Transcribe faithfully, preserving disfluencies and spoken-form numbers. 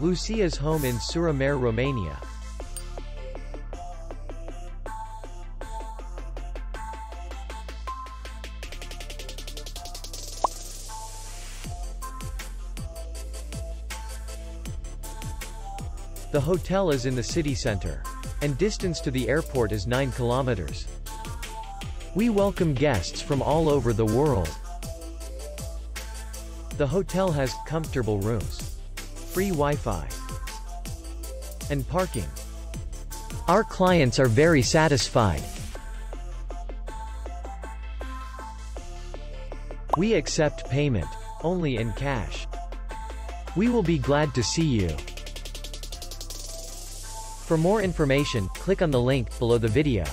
Lucia's Home in Sura Mare, Romania. The hotel is in the city center, and distance to the airport is nine kilometers. We welcome guests from all over the world. The hotel has comfortable rooms, free Wi-Fi, and parking. Our clients are very satisfied. We accept payment only in cash. We will be glad to see you. For more information, click on the link below the video.